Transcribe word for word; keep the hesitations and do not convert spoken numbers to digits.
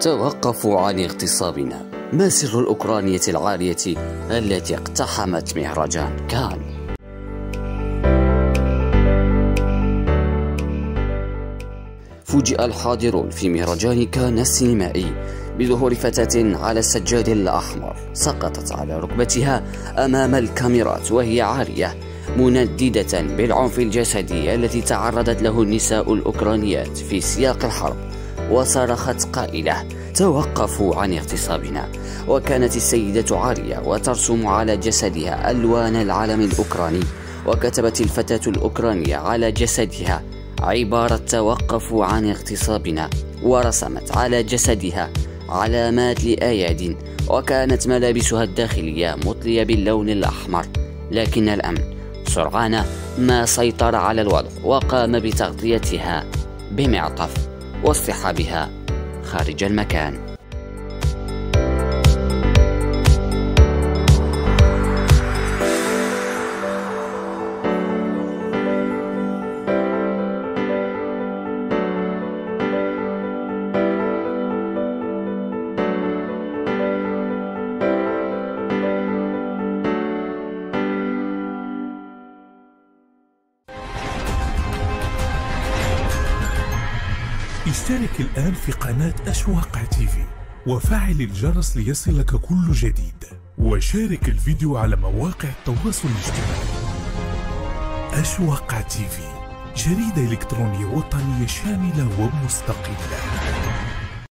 توقفوا عن اغتصابنا. ما سر الأوكرانية العارية التي اقتحمت مهرجان كان؟ فوجئ الحاضرون في مهرجان كان السينمائي بظهور فتاة على السجاد الأحمر سقطت على ركبتها أمام الكاميرات وهي عارية، منددة بالعنف الجسدي الذي تعرضت له النساء الأوكرانيات في سياق الحرب، وصرخت قائلة: توقفوا عن اغتصابنا. وكانت السيدة عارية وترسم على جسدها ألوان العلم الأوكراني، وكتبت الفتاة الأوكرانية على جسدها عبارة توقفوا عن اغتصابنا، ورسمت على جسدها علامات لأيادٍ، وكانت ملابسها الداخلية مطلية باللون الأحمر. لكن الأمن سرعان ما سيطر على الوضع وقام بتغطيتها بمعطف واصطحابها خارج المكان. اشترك الآن في قناة أشواق تيفي وفعل الجرس ليصلك كل جديد، وشارك الفيديو على مواقع التواصل الاجتماعي. أشواق تيفي، جريدة إلكترونية وطنية شاملة ومستقلة.